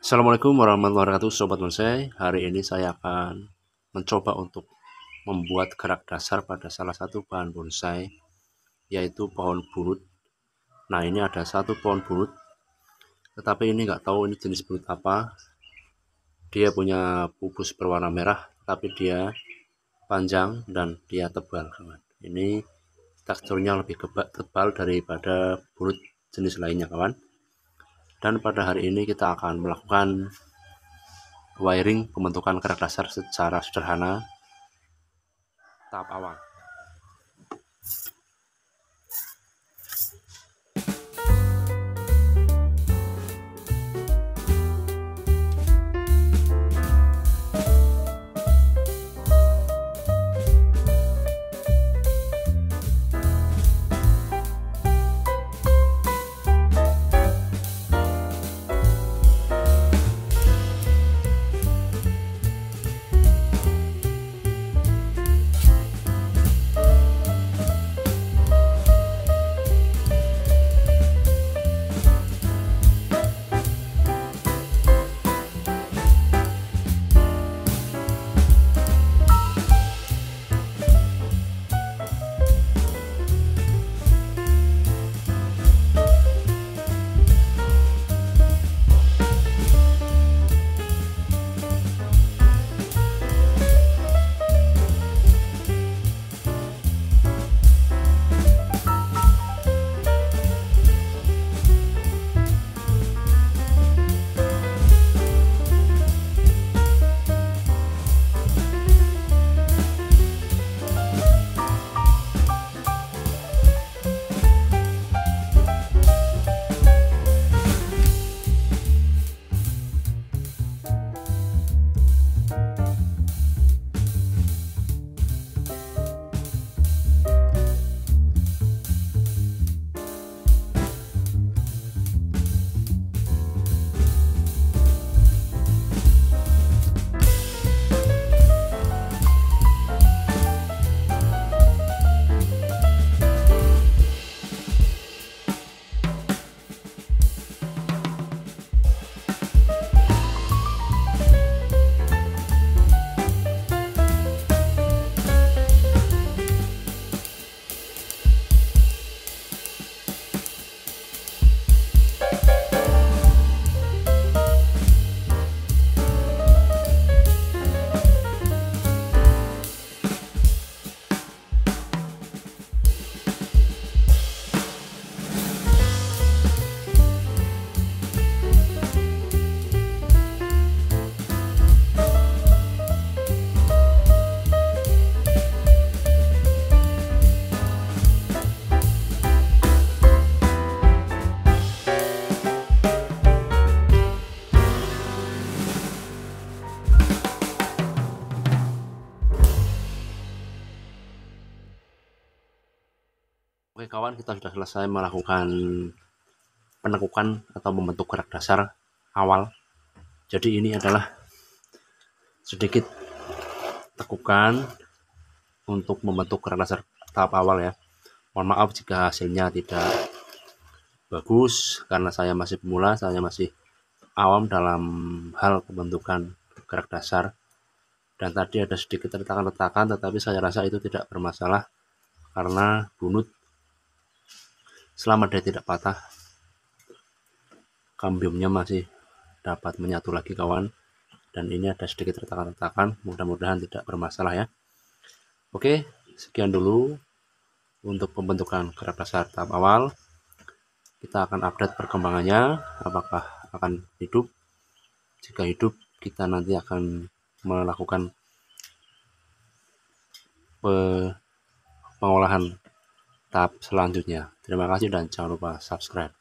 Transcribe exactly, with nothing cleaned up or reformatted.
Assalamualaikum warahmatullahi wabarakatuh, sobat bonsai. Hari ini saya akan mencoba untuk membuat gerak dasar pada salah satu bahan bonsai, yaitu pohon bunut. Nah, ini ada satu pohon bunut, tetapi ini nggak tahu ini jenis bunut apa. Dia punya pupus berwarna merah, tapi dia panjang dan dia tebal. Kawan, ini teksturnya lebih tebal daripada bunut jenis lainnya, kawan. Dan pada hari ini kita akan melakukan wiring pembentukan kerak dasar secara sederhana tahap awal. Oke kawan, kita sudah selesai melakukan penekukan atau membentuk gerak dasar awal. Jadi ini adalah sedikit tekukan untuk membentuk gerak dasar tahap awal ya. Mohon maaf jika hasilnya tidak bagus karena saya masih pemula, saya masih awam dalam hal pembentukan gerak dasar. Dan tadi ada sedikit retakan-retakan, tetapi saya rasa itu tidak bermasalah karena bunut selama dia tidak patah, kambiumnya masih dapat menyatu lagi kawan. Dan ini ada sedikit retakan-retakan, mudah-mudahan tidak bermasalah ya. Oke, sekian dulu untuk pembentukan gerak dasar tahap awal. Kita akan update perkembangannya, apakah akan hidup. Jika hidup, kita nanti akan melakukan pengolahan tahap selanjutnya. Terima kasih dan jangan lupa subscribe.